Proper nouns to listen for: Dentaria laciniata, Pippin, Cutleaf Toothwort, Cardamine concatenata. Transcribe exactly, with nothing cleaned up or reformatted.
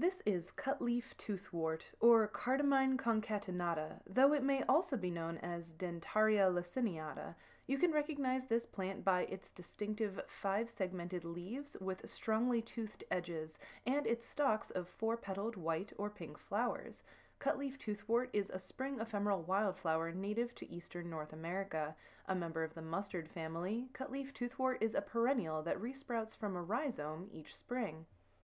This is cutleaf toothwort, or Cardamine concatenata, though it may also be known as Dentaria laciniata. You can recognize this plant by its distinctive five-segmented leaves with strongly toothed edges, and its stalks of four-petaled white or pink flowers. Cutleaf toothwort is a spring ephemeral wildflower native to eastern North America. A member of the mustard family, cutleaf toothwort is a perennial that resprouts from a rhizome each spring.